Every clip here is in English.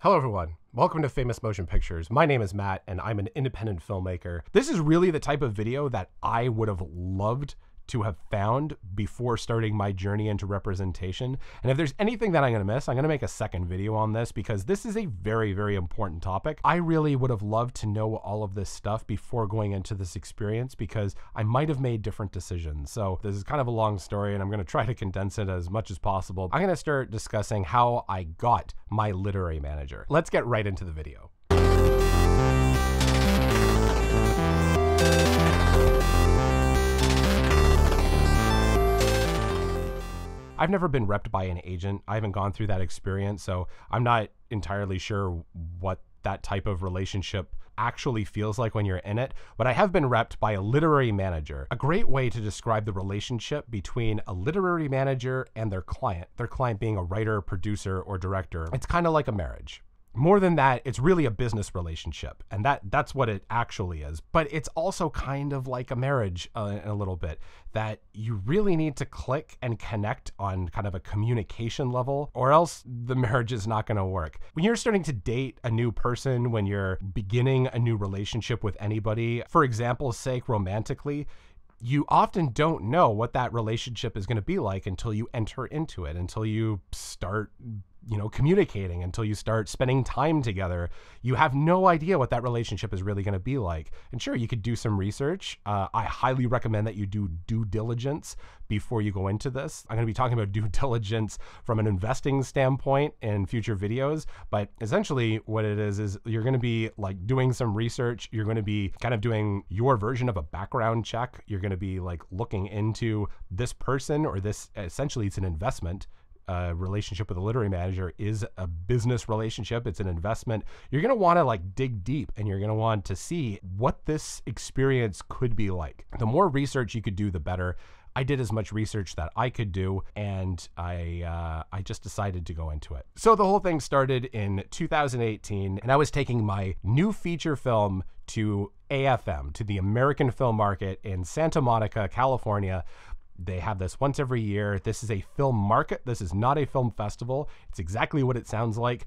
Hello everyone, welcome to Famous Motion Pictures. My name is Matt and I'm an independent filmmaker. This is really the type of video that I would have loved to have found before starting my journey into representation. And if there's anything that I'm gonna miss, I'm gonna make a second video on this because this is a very, very important topic. I really would have loved to know all of this stuff before going into this experience because I might have made different decisions. So this is kind of a long story and I'm gonna try to condense it as much as possible. I'm gonna start discussing how I got my literary manager. Let's get right into the video. I've never been repped by an agent. I haven't gone through that experience, so I'm not entirely sure what that type of relationship actually feels like when you're in it, but I have been repped by a literary manager. A great way to describe the relationship between a literary manager and their client being a writer, producer, or director. It's kind of like a marriage. More than that, it's really a business relationship, and that's what it actually is. But it's also kind of like a marriage in a little bit, that you really need to click and connect on kind of a communication level, or else the marriage is not going to work. When you're starting to date a new person, when you're beginning a new relationship with anybody, for example's sake, romantically, you often don't know what that relationship is going to be like until you enter into it, until you start communicating, until you start spending time together. You have no idea what that relationship is really going to be like. And sure, you could do some research. I highly recommend that you do due diligence before you go into this. I'm going to be talking about due diligence from an investing standpoint in future videos, but essentially what it is you're going to be like doing some research. You're going to be kind of doing your version of a background check. You're going to be like looking into this person, or this, essentially it's an investment. Relationship with a literary manager is a business relationship. It's an investment. You're going to want to like dig deep, and you're going to want to see what this experience could be like. The more research you could do, the better. I did as much research that I could do, and I just decided to go into it. So the whole thing started in 2018, and I was taking my new feature film to AFM, to the American Film Market in Santa Monica, California. They have this once every year. This is a film market. This is not a film festival. It's exactly what it sounds like.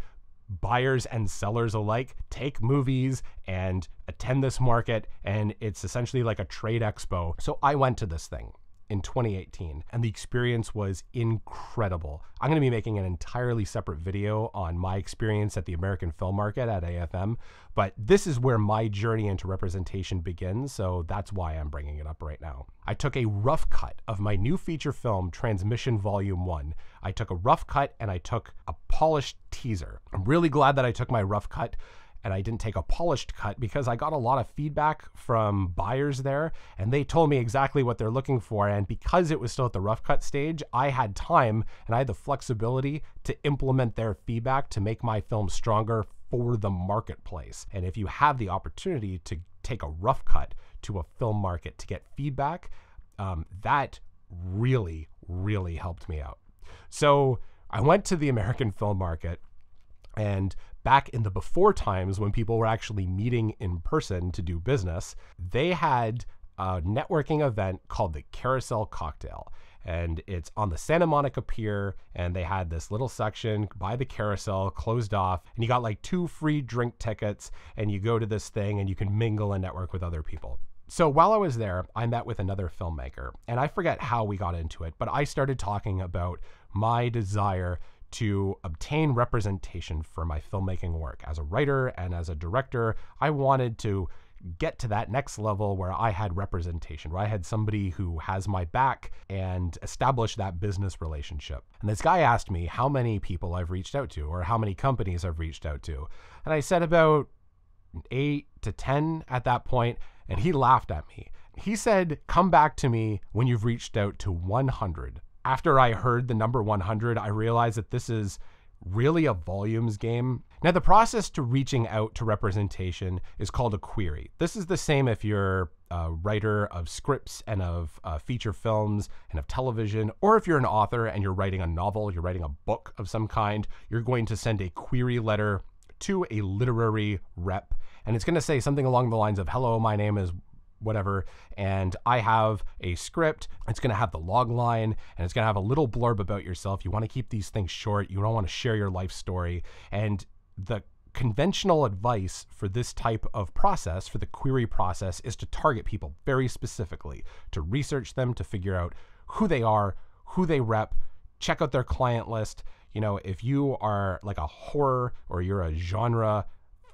Buyers and sellers alike take movies and attend this market, and it's essentially like a trade expo. So I went to this thing in 2018, and the experience was incredible. I'm gonna be making an entirely separate video on my experience at the American Film Market at AFM, but this is where my journey into representation begins, so that's why I'm bringing it up right now. I took a rough cut of my new feature film, Transmission Volume 1. I took a rough cut and I took a polished teaser. I'm really glad that I took my rough cut and I didn't take a polished cut, because I got a lot of feedback from buyers there, and they told me exactly what they're looking for. And because it was still at the rough cut stage, I had time and I had the flexibility to implement their feedback to make my film stronger for the marketplace. And if you have the opportunity to take a rough cut to a film market to get feedback, that really, really helped me out. So I went to the American Film Market, and back in the before times when people were actually meeting in person to do business, they had a networking event called the Carousel Cocktail. And it's on the Santa Monica Pier, and they had this little section by the carousel closed off, and you got like 2 free drink tickets, and you go to this thing and you can mingle and network with other people. So while I was there, I met with another filmmaker, and I forget how we got into it, but I started talking about my desire to obtain representation for my filmmaking work. As a writer and as a director, I wanted to get to that next level where I had representation, where I had somebody who has my back, and establish that business relationship. And this guy asked me how many people I've reached out to, or how many companies I've reached out to. And I said about 8 to 10 at that point, and he laughed at me. He said, "Come back to me when you've reached out to 100. After I heard the number 100, I realized that this is really a volumes game. Now, the process to reaching out to representation is called a query. This is the same if you're a writer of scripts and of feature films and of television, or if you're an author and you're writing a novel, you're writing a book of some kind, you're going to send a query letter to a literary rep. And it's going to say something along the lines of, "Hello, my name is whatever, and I have a script." It's gonna have the log line, and it's gonna have a little blurb about yourself. You wanna keep these things short. You don't wanna share your life story. And the conventional advice for this type of process, for the query process, is to target people very specifically, to research them, to figure out who they are, who they rep, check out their client list. You know, if you are like a horror or you're a genre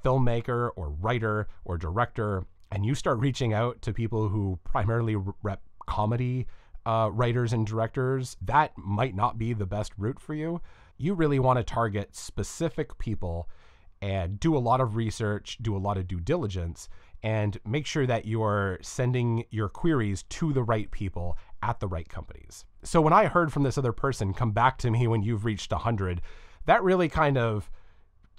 filmmaker or writer or director, and you start reaching out to people who primarily rep comedy writers and directors, that might not be the best route for you. You really want to target specific people and do a lot of research, do a lot of due diligence, and make sure that you're sending your queries to the right people at the right companies. So when I heard from this other person, come back to me when you've reached 100, that really kind of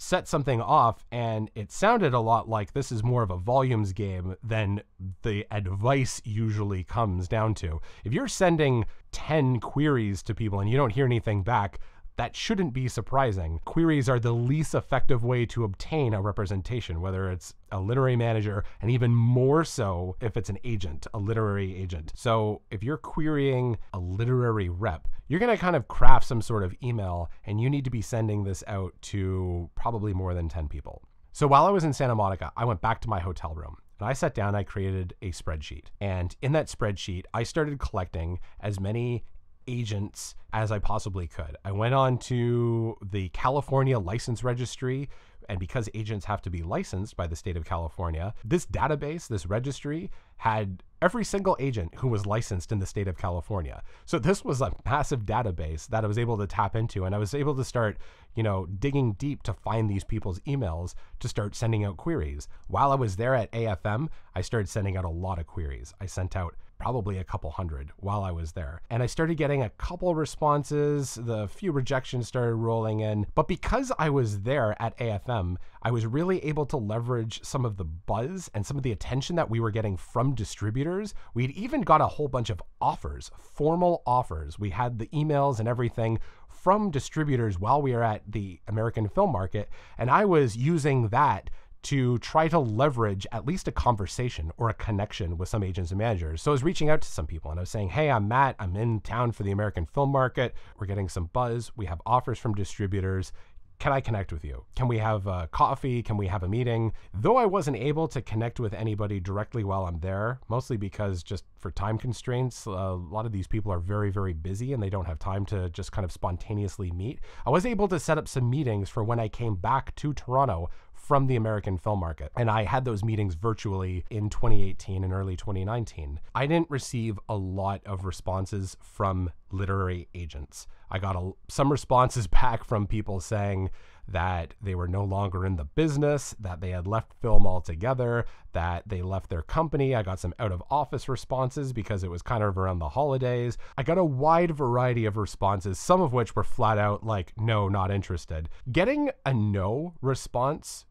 set something off, and it sounded a lot like this is more of a volumes game than the advice usually comes down to. If you're sending 10 queries to people and you don't hear anything back, that shouldn't be surprising. Queries are the least effective way to obtain a representation, whether it's a literary manager, and even more so if it's an agent, a literary agent. So if you're querying a literary rep, you're gonna kind of craft some sort of email, and you need to be sending this out to probably more than 10 people. So while I was in Santa Monica, I went back to my hotel room, and I sat down, I created a spreadsheet. And in that spreadsheet, I started collecting as many agents as I possibly could. I went on to the California License Registry, and because agents have to be licensed by the state of California, this database, this registry, had every single agent who was licensed in the state of California. So this was a massive database that I was able to tap into, and I was able to start, you know, digging deep to find these people's emails to start sending out queries. While I was there at AFM, I started sending out a lot of queries. I sent out probably a couple hundred while I was there. And I started getting a couple responses, the few rejections started rolling in. But because I was there at AFM, I was really able to leverage some of the buzz and some of the attention that we were getting from distributors. We'd even got a whole bunch of offers, formal offers. We had the emails and everything from distributors while we were at the American Film Market. And I was using that to try to leverage at least a conversation or a connection with some agents and managers. So I was reaching out to some people and I was saying, hey, I'm Matt, I'm in town for the American Film Market. We're getting some buzz. We have offers from distributors. Can I connect with you? Can we have a coffee? Can we have a meeting? Though I wasn't able to connect with anybody directly while I'm there, mostly because just for time constraints, a lot of these people are very, very busy and they don't have time to just kind of spontaneously meet. I was able to set up some meetings for when I came back to Toronto from the American Film Market. And I had those meetings virtually in 2018 and early 2019. I didn't receive a lot of responses from literary agents. I got some responses back from people saying that they were no longer in the business, that they had left film altogether, that they left their company. I got some out of office responses because it was kind of around the holidays. I got a wide variety of responses, some of which were flat out like, no, not interested. Getting a no response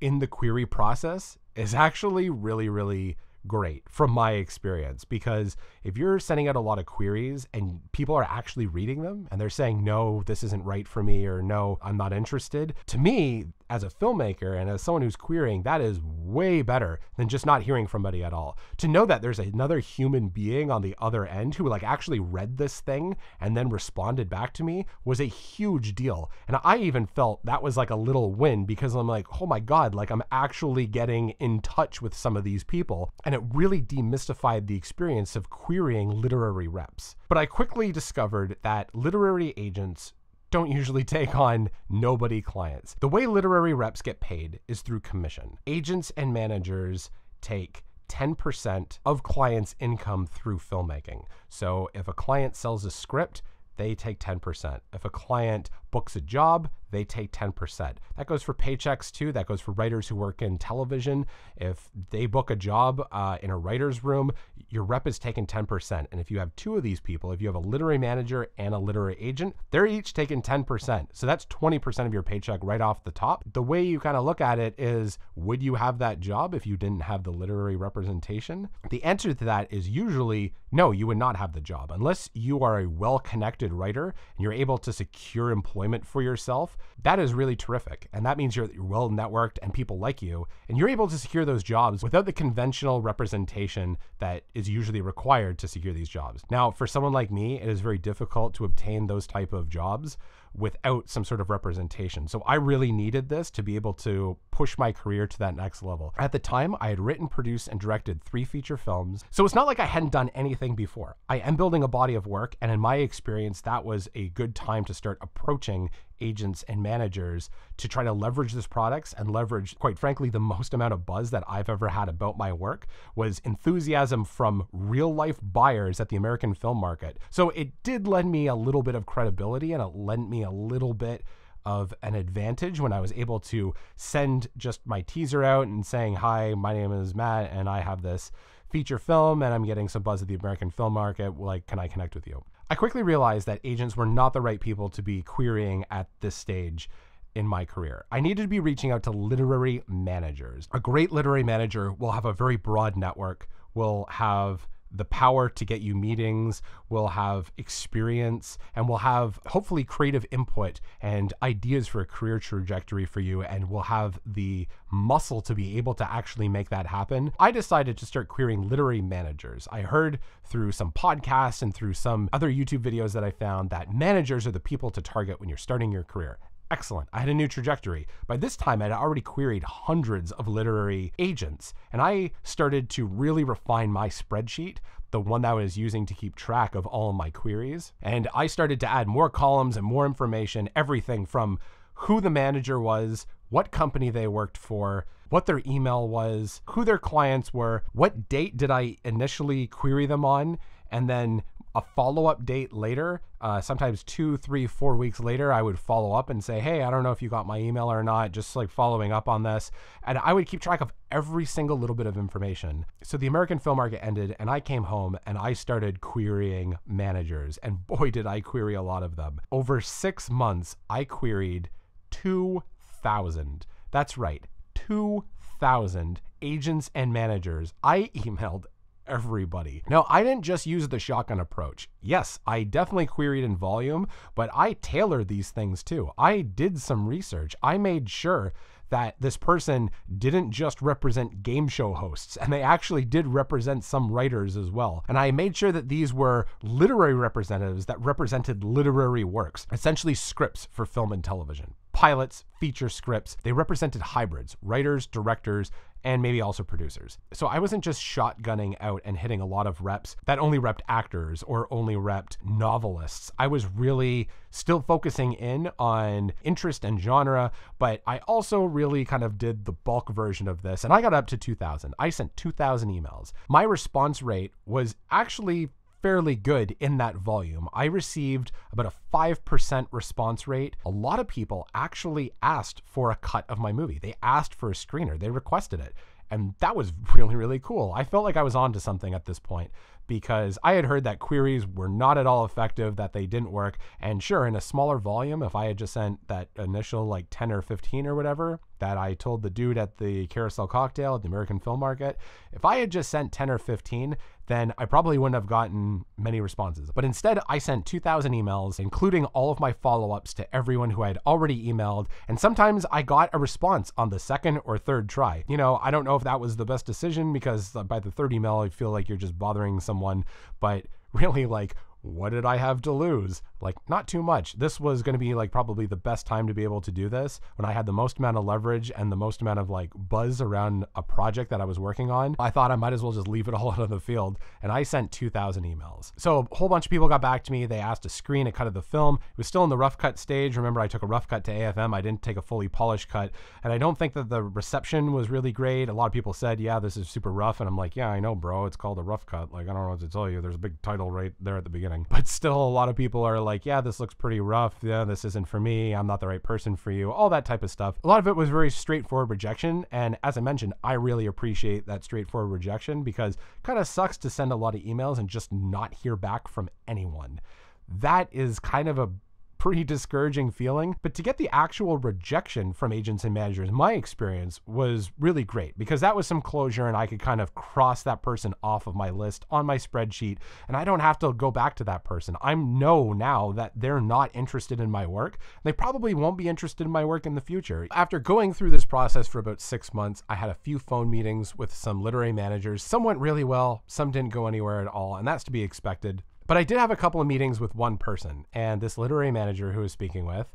in the query process is actually really, really great from my experience, because if you're sending out a lot of queries and people are actually reading them and they're saying, no, this isn't right for me, or no, I'm not interested, to me, as a filmmaker and as someone who's querying, that is way better than just not hearing from anybody at all. To know that there's another human being on the other end who like actually read this thing and then responded back to me was a huge deal. And I even felt that was like a little win, because I'm like, oh my God, like I'm actually getting in touch with some of these people. And it really demystified the experience of querying literary reps. But I quickly discovered that literary agents don't usually take on nobody clients. The way literary reps get paid is through commission. Agents and managers take 10% of clients' income through filmmaking. So if a client sells a script, they take 10%. If a client books a job, they take 10%. That goes for paychecks too. That goes for writers who work in television. If they book a job in a writer's room, your rep is taking 10%. And if you have two of these people, if you have a literary manager and a literary agent, they're each taking 10%. So that's 20% of your paycheck right off the top. The way you kind of look at it is, would you have that job if you didn't have the literary representation? The answer to that is usually no, you would not have the job. Unless you are a well-connected writer and you're able to secure employment for yourself, that is really terrific. And that means you're well networked and people like you, and you're able to secure those jobs without the conventional representation that is usually required to secure these jobs. Now, for someone like me, it is very difficult to obtain those type of jobs without some sort of representation. So I really needed this to be able to push my career to that next level. At the time, I had written, produced, and directed 3 feature films. So it's not like I hadn't done anything before. I am building a body of work, and in my experience, that was a good time to start approaching agents and managers to try to leverage this products and leverage, quite frankly, the most amount of buzz that I've ever had about my work was enthusiasm from real life buyers at the American film market. So it did lend me a little bit of credibility, and it lent me a little bit of an advantage when I was able to send just my teaser out and saying, hi, my name is Matt and I have this feature film and I'm getting some buzz at the American film market. Like, can I connect with you? I quickly realized that agents were not the right people to be querying at this stage in my career. I needed to be reaching out to literary managers. A great literary manager will have a very broad network, will have the power to get you meetings, will have experience, and will have hopefully creative input and ideas for a career trajectory for you, and will have the muscle to be able to actually make that happen. I decided to start querying literary managers. I heard through some podcasts and through some other YouTube videos that I found that managers are the people to target when you're starting your career. Excellent. I had a new trajectory. By this time, I'd already queried hundreds of literary agents, and I started to really refine my spreadsheet, the one that I was using to keep track of all of my queries. And I started to add more columns and more information, everything from who the manager was, what company they worked for, what their email was, who their clients were, what date did I initially query them on, and then a follow-up date later, sometimes 2, 3, 4 weeks later, I would follow up and say, hey, I don't know if you got my email or not, just like following up on this. And I would keep track of every single little bit of information. So the American film market ended and I came home and I started querying managers, and boy, did I query a lot of them. Over 6 months, I queried 2,000. That's right, 2,000 agents and managers. I emailed everybody. Now, I didn't just use the shotgun approach. Yes, I definitely queried in volume, but I tailored these things too. I did some research. I made sure that this person didn't just represent game show hosts, and they actually did represent some writers as well. And I made sure that these were literary representatives that represented literary works, essentially scripts for film and television. Pilots, feature scripts, they represented hybrids, writers, directors, and maybe also producers. So I wasn't just shotgunning out and hitting a lot of reps that only repped actors or only repped novelists. I was really still focusing in on interest and genre, but I also really kind of did the bulk version of this, and I got up to 2,000. I sent 2,000 emails. My response rate was actually fairly good in that volume. I received about a 5% response rate. A lot of people actually asked for a cut of my movie. They asked for a screener. They requested it. And that was really, really cool. I felt like I was onto something at this point, because I had heard that queries were not at all effective, that they didn't work. And sure, in a smaller volume, if I had just sent that initial like 10 or 15 or whatever that I told the dude at the Carousel Cocktail at the American Film Market, if I had just sent 10 or 15, then I probably wouldn't have gotten many responses. But instead, I sent 2,000 emails, including all of my follow-ups to everyone who I had already emailed. And sometimes I got a response on the 2nd or 3rd try. You know, I don't know if that was the best decision, because by the 3rd email, I feel like you're just bothering someone, but really, like, what did I have to lose? Like, not too much. This was going to be like probably the best time to be able to do this, when I had the most amount of leverage and the most amount of like buzz around a project that I was working on. I thought I might as well just leave it all out on the field, and I sent 2,000 emails. So a whole bunch of people got back to me. They asked to screen a cut of the film. It was still in the rough cut stage. Remember, I took a rough cut to AFM. I didn't take a fully polished cut, and I don't think that the reception was really great. A lot of people said, yeah, this is super rough, and I'm like, yeah, I know, bro. It's called a rough cut. Like, I don't know what to tell you. There's a big title right there at the beginning. But still, a lot of people are like, yeah, this looks pretty rough. Yeah, this isn't for me. I'm not the right person for you. All that type of stuff. A lot of it was very straightforward rejection. And as I mentioned, I really appreciate that straightforward rejection, because it kind of sucks to send a lot of emails and just not hear back from anyone. That is kind of a pretty discouraging feeling. But to get the actual rejection from agents and managers, my experience was really great, because that was some closure, and I could kind of cross that person off of my list on my spreadsheet, and I don't have to go back to that person. I know now that they're not interested in my work. They probably won't be interested in my work in the future. After going through this process for about 6 months, I had a few phone meetings with some literary managers. Some went really well, some didn't go anywhere at all, and that's to be expected. But I did have a couple of meetings with one person, and this literary manager who I was speaking with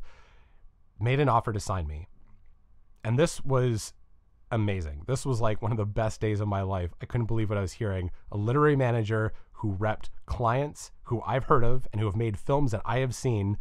made an offer to sign me. And this was amazing. This was like one of the best days of my life. I couldn't believe what I was hearing. A literary manager who repped clients who I've heard of and who have made films that I have seen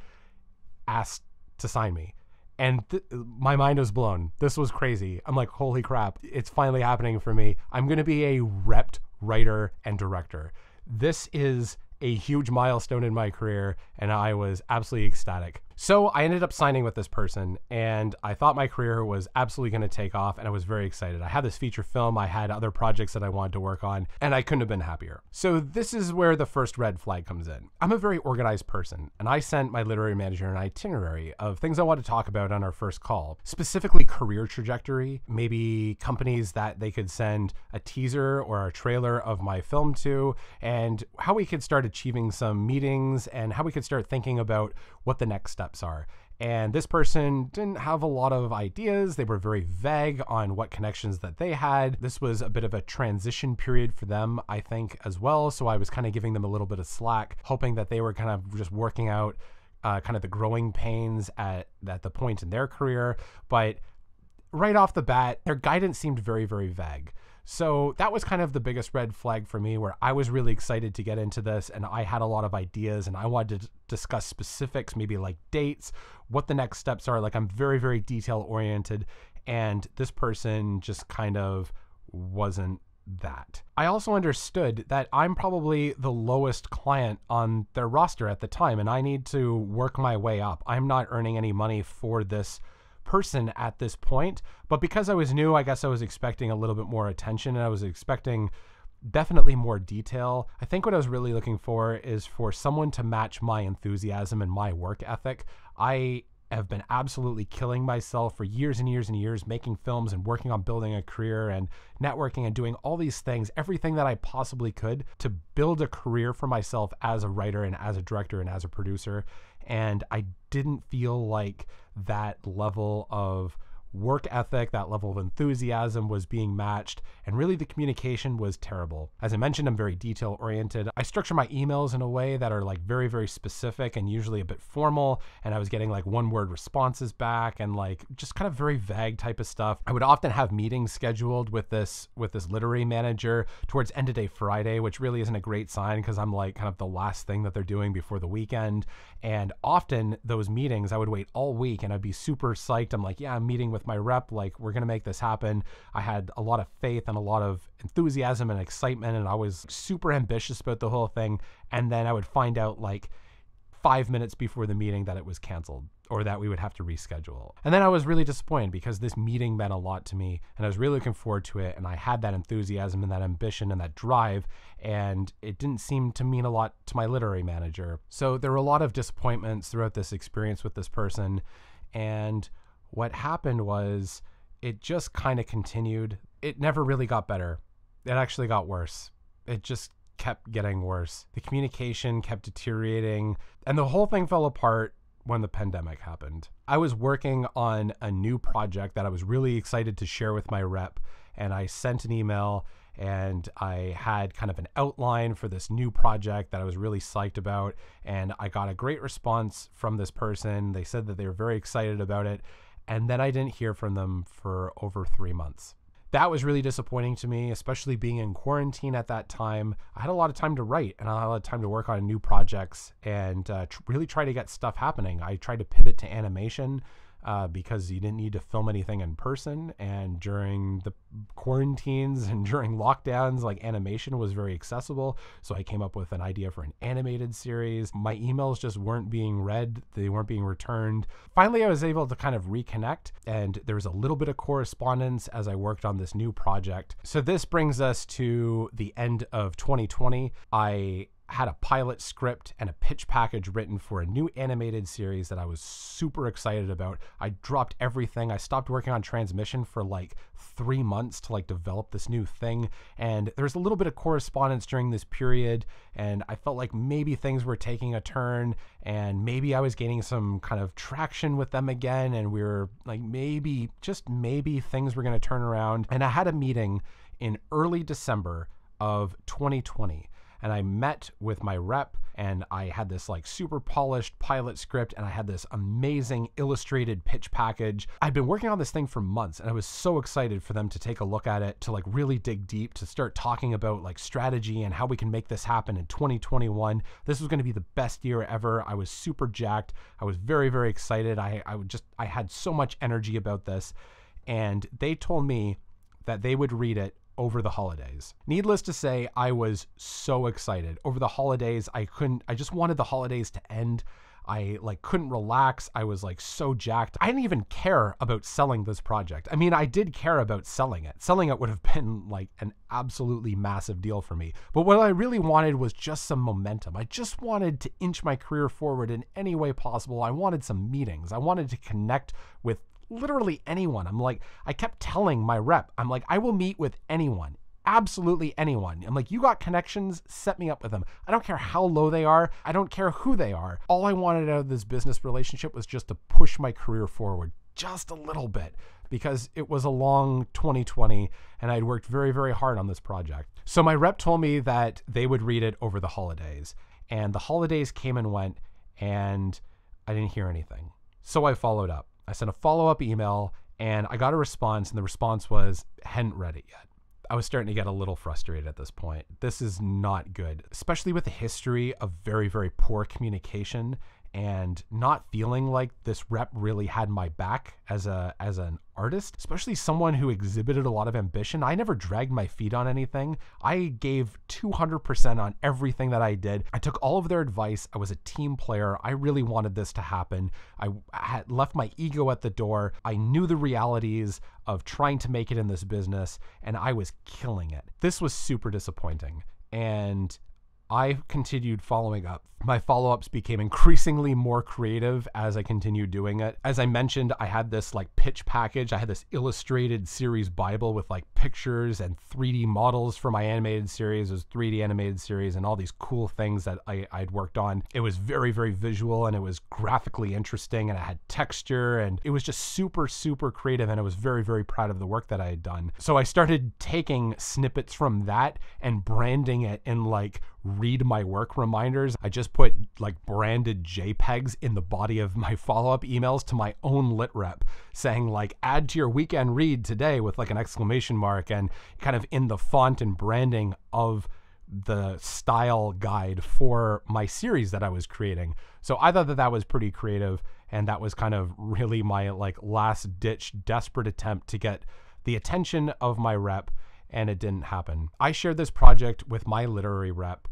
asked to sign me. And my mind was blown. This was crazy. I'm like, holy crap, it's finally happening for me. I'm going to be a repped writer and director. This is a huge milestone in my career, and I was absolutely ecstatic. So I ended up signing with this person, and I thought my career was absolutely going to take off, and I was very excited. I had this feature film, I had other projects that I wanted to work on, and I couldn't have been happier. So this is where the first red flag comes in. I'm a very organized person, and I sent my literary manager an itinerary of things I want to talk about on our first call, specifically career trajectory, maybe companies that they could send a teaser or a trailer of my film to, and how we could start achieving some meetings and how we could start thinking about what the next steps are. And this person didn't have a lot of ideas. They were very vague on what connections that they had. This was a bit of a transition period for them, I think, as well. So I was kind of giving them a little bit of slack, hoping that they were kind of just working out kind of the growing pains at the point in their career. But right off the bat, their guidance seemed very, very vague. So that was kind of the biggest red flag for me, where I was really excited to get into this and I had a lot of ideas and I wanted to discuss specifics, maybe like dates, what the next steps are. Like, I'm very, very detail oriented, and this person just kind of wasn't that. I also understood that I'm probably the lowest client on their roster at the time, and I need to work my way up. I'm not earning any money for this person at this point, but because I was new, I guess I was expecting a little bit more attention, and I was expecting definitely more detail. I think what I was really looking for is for someone to match my enthusiasm and my work ethic. I have been absolutely killing myself for years and years and years making films and working on building a career and networking and doing all these things, everything that I possibly could to build a career for myself as a writer and as a director and as a producer. And I didn't feel like that level of work ethic, that level of enthusiasm was being matched, and really the communication was terrible. As I mentioned, I'm very detail oriented. I structure my emails in a way that are like very, very specific and usually a bit formal, and I was getting like one-word responses back and like just kind of very vague type of stuff. I would often have meetings scheduled with this literary manager towards end of day Friday, which really isn't a great sign because I'm like kind of the last thing that they're doing before the weekend. And often those meetings, I would wait all week and I'd be super psyched. I'm like, yeah, I'm meeting with my rep, like, we're gonna make this happen. I had a lot of faith and a lot of enthusiasm and excitement, and I was super ambitious about the whole thing. And then I would find out like 5 minutes before the meeting that it was canceled or that we would have to reschedule. And then I was really disappointed because this meeting meant a lot to me and I was really looking forward to it, and I had that enthusiasm and that ambition and that drive, and it didn't seem to mean a lot to my literary manager. So there were a lot of disappointments throughout this experience with this person, and what happened was it just kind of continued. It never really got better. It actually got worse. It just kept getting worse. The communication kept deteriorating, and the whole thing fell apart when the pandemic happened. I was working on a new project that I was really excited to share with my rep, and I sent an email and I had kind of an outline for this new project that I was really psyched about, and I got a great response from this person. They said that they were very excited about it. And then I didn't hear from them for over 3 months. That was really disappointing to me, especially being in quarantine at that time. I had a lot of time to write, and I had a lot of time to work on new projects and really try to get stuff happening. I tried to pivot to animation because you didn't need to film anything in person. And during the quarantines and during lockdowns, like, animation was very accessible. So I came up with an idea for an animated series. My emails just weren't being read. They weren't being returned. Finally, I was able to kind of reconnect, and there was a little bit of correspondence as I worked on this new project. So this brings us to the end of 2020. I had a pilot script and a pitch package written for a new animated series that I was super excited about. I dropped everything. I stopped working on Transmission for like 3 months to like develop this new thing. And there was a little bit of correspondence during this period, and I felt like maybe things were taking a turn, and maybe I was gaining some kind of traction with them again. And we were like, maybe, just maybe, things were going to turn around. And I had a meeting in early December of 2020. and I met with my rep, and I had this like super polished pilot script, and I had this amazing illustrated pitch package. I'd been working on this thing for months, and I was so excited for them to take a look at it, to like really dig deep, to start talking about like strategy and how we can make this happen in 2021. This was going to be the best year ever. I was super jacked. I was very, very excited. I had so much energy about this, and they told me that they would read it over the holidays. Needless to say, I was so excited. Over the holidays, I just wanted the holidays to end. I like couldn't relax. I was like so jacked. I didn't even care about selling this project. I mean, I did care about selling it. Selling it would have been like an absolutely massive deal for me. But what I really wanted was just some momentum. I just wanted to inch my career forward in any way possible. I wanted some meetings. I wanted to connect with literally anyone. I kept telling my rep, I will meet with anyone. Absolutely anyone. I'm like, you got connections, set me up with them. I don't care how low they are. I don't care who they are. All I wanted out of this business relationship was just to push my career forward just a little bit, because it was a long 2020 and I'd worked very, very hard on this project. So my rep told me that they would read it over the holidays, and the holidays came and went, and I didn't hear anything. So I followed up. I sent a follow-up email and I got a response, and the response was, hadn't read it yet. I was starting to get a little frustrated at this point. This is not good, especially with the history of very, very poor communication and not feeling like this rep really had my back as an artist, especially someone who exhibited a lot of ambition. I never dragged my feet on anything. I gave 200% on everything that I did. I took all of their advice. I was a team player. I really wanted this to happen. I had left my ego at the door. I knew the realities of trying to make it in this business, and I was killing it. This was super disappointing, and I continued following up. My follow-ups became increasingly more creative as I continued doing it. As I mentioned, I had this like pitch package. I had this illustrated series Bible with like pictures and 3D models for my animated series. It was 3D animated series and all these cool things that I'd worked on. It was very, very visual, and it was graphically interesting, and it had texture, and it was just super, super creative, and I was very, very proud of the work that I had done. So I started taking snippets from that and branding it in like read my work reminders. I just put like branded JPEGs in the body of my follow-up emails to my own lit rep, saying like, add to your weekend read today, with like an exclamation mark, and kind of in the font and branding of the style guide for my series that I was creating. So I thought that that was pretty creative, and that was kind of really my like last ditch desperate attempt to get the attention of my rep, and it didn't happen. I shared this project with my literary rep,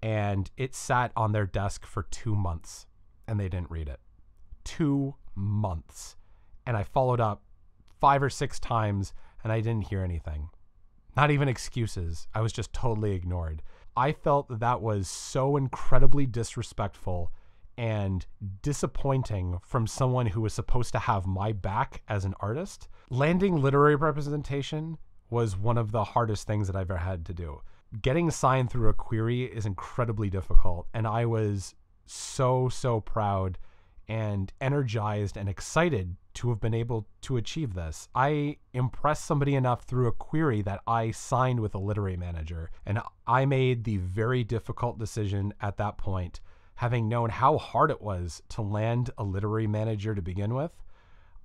and it sat on their desk for 2 months, and they didn't read it. 2 months. And I followed up 5 or 6 times, and I didn't hear anything. Not even excuses. I was just totally ignored. I felt that that was so incredibly disrespectful and disappointing from someone who was supposed to have my back as an artist. Landing literary representation was one of the hardest things that I've ever had to do. Getting signed through a query is incredibly difficult, and I was so, so proud and energized and excited to have been able to achieve this. I impressed somebody enough through a query that I signed with a literary manager, and I made the very difficult decision at that point, having known how hard it was to land a literary manager to begin with.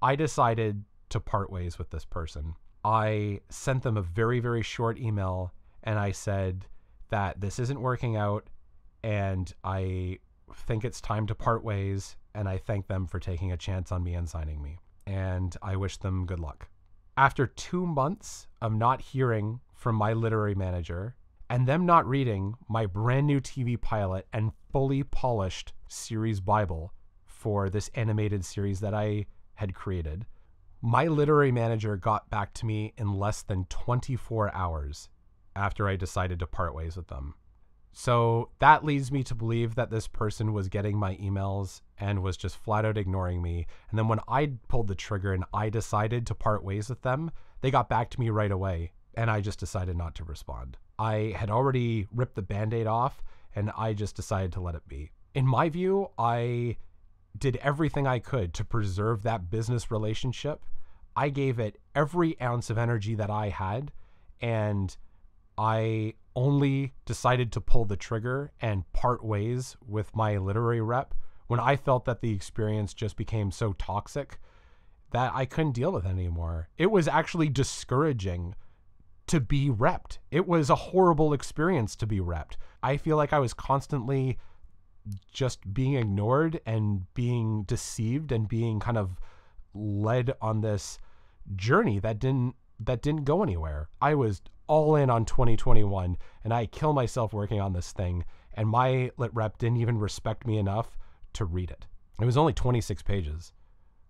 I decided to part ways with this person. I sent them a very, very short email, and I said that this isn't working out, and I think it's time to part ways, and I thank them for taking a chance on me and signing me, and I wish them good luck. After 2 months of not hearing from my literary manager and them not reading my brand new TV pilot and fully polished series Bible for this animated series that I had created, my literary manager got back to me in less than 24 hours after I decided to part ways with them. So that leads me to believe that this person was getting my emails and was just flat out ignoring me. And then when I pulled the trigger and I decided to part ways with them, they got back to me right away, and I just decided not to respond. I had already ripped the Band-Aid off, and I just decided to let it be. In my view, I did everything I could to preserve that business relationship. I gave it every ounce of energy that I had, and I only decided to pull the trigger and part ways with my literary rep when I felt that the experience just became so toxic that I couldn't deal with it anymore. It was actually discouraging to be repped. It was a horrible experience to be repped. I feel like I was constantly just being ignored and being deceived and being kind of led on this journey that didn't go anywhere. I was all in on 2021 and I kill myself working on this thing, and my lit rep didn't even respect me enough to read it. It was only 26 pages.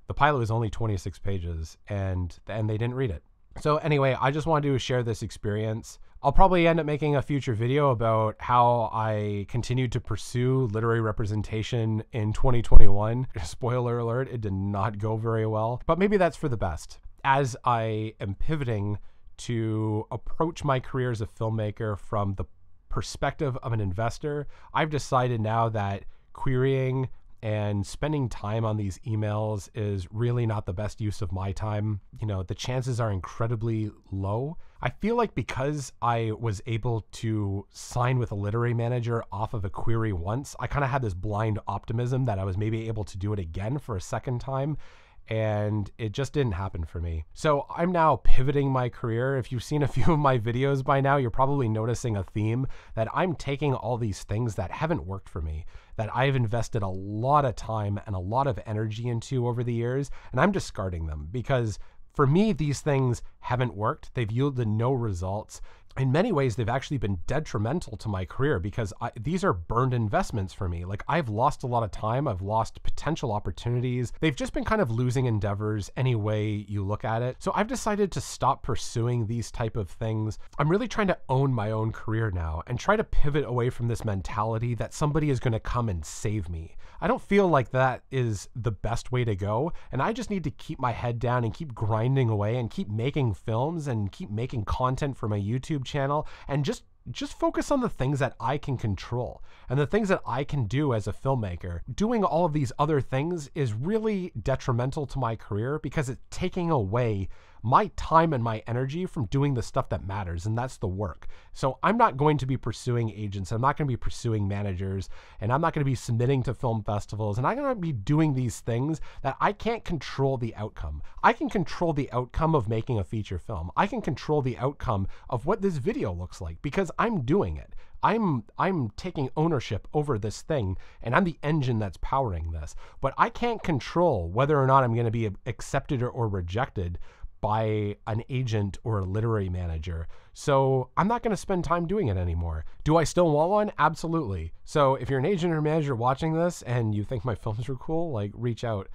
The pilot was only 26 pages and they didn't read it. So anyway, I just wanted to share this experience. I'll probably end up making a future video about how I continued to pursue literary representation in 2021. Spoiler alert, it did not go very well, but maybe that's for the best. As I am pivoting to approach my career as a filmmaker from the perspective of an investor, I've decided now that querying and spending time on these emails is really not the best use of my time. You know, the chances are incredibly low. I feel like because I was able to sign with a literary manager off of a query once, I kind of had this blind optimism that I was maybe able to do it again for a second time, and it just didn't happen for me. So I'm now pivoting my career. If you've seen a few of my videos by now, you're probably noticing a theme that I'm taking all these things that haven't worked for me, that I've invested a lot of time and a lot of energy into over the years, and I'm discarding them because for me, these things haven't worked. They've yielded no results. In many ways, they've actually been detrimental to my career because these are burned investments for me. Like, I've lost a lot of time. I've lost potential opportunities. They've just been kind of losing endeavors any way you look at it. So I've decided to stop pursuing these type of things. I'm really trying to own my own career now and try to pivot away from this mentality that somebody is going to come and save me. I don't feel like that is the best way to go, and I just need to keep my head down and keep grinding away and keep making films and keep making content for my YouTube channel and just focus on the things that I can control and the things that I can do as a filmmaker. Doing all of these other things is really detrimental to my career because it's taking away my time and my energy from doing the stuff that matters, and that's the work. So I'm not going to be pursuing agents, I'm not going to be pursuing managers, and I'm not going to be submitting to film festivals, and I'm going to be doing these things that I can't control the outcome. I can control the outcome of making a feature film. I can control the outcome of what this video looks like because I'm doing it. I'm taking ownership over this thing, and I'm the engine that's powering this. But I can't control whether or not I'm going to be accepted or rejected by an agent or a literary manager. So I'm not going to spend time doing it anymore. Do I still want one? Absolutely. So if you're an agent or manager watching this and you think my films are cool, like, reach out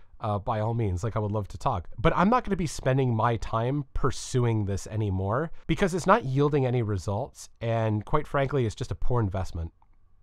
by all means. Like, I would love to talk. But I'm not going to be spending my time pursuing this anymore because it's not yielding any results. And quite frankly, it's just a poor investment.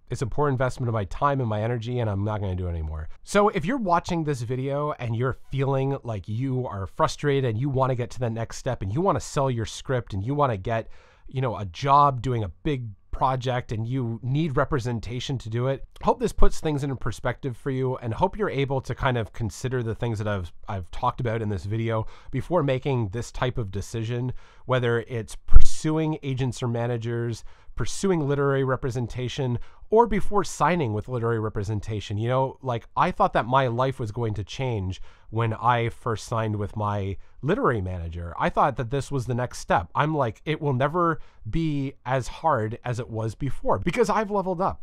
It's a poor investment of my time and my energy, and I'm not going to do it anymore. So if you're watching this video and you're feeling like you are frustrated and you want to get to the next step and you want to sell your script and you want to get, you know, a job doing a big project and you need representation to do it, hope this puts things into perspective for you, and hope you're able to kind of consider the things that I've talked about in this video before making this type of decision, whether it's pursuing agents or managers, pursuing literary representation, or before signing with literary representation. You know, like, I thought that my life was going to change when I first signed with my literary manager. I thought that this was the next step. I'm like, it will never be as hard as it was before because I've leveled up.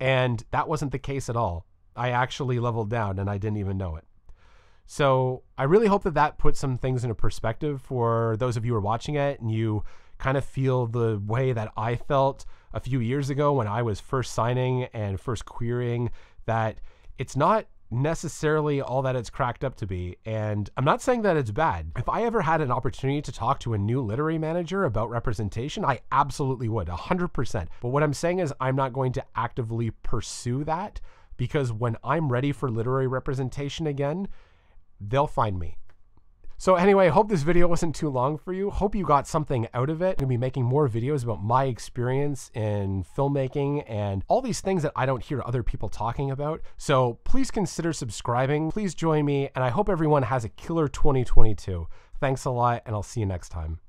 And that wasn't the case at all. I actually leveled down and I didn't even know it. So I really hope that that puts some things into perspective for those of you who are watching it and you kind of feel the way that I felt a few years ago when I was first signing and first querying, that it's not necessarily all that it's cracked up to be. And I'm not saying that it's bad. If I ever had an opportunity to talk to a new literary manager about representation, I absolutely would, 100%. But what I'm saying is I'm not going to actively pursue that because when I'm ready for literary representation again, they'll find me. So anyway, I hope this video wasn't too long for you. Hope you got something out of it. I'm going to be making more videos about my experience in filmmaking and all these things that I don't hear other people talking about. So please consider subscribing. Please join me. And I hope everyone has a killer 2022. Thanks a lot, and I'll see you next time.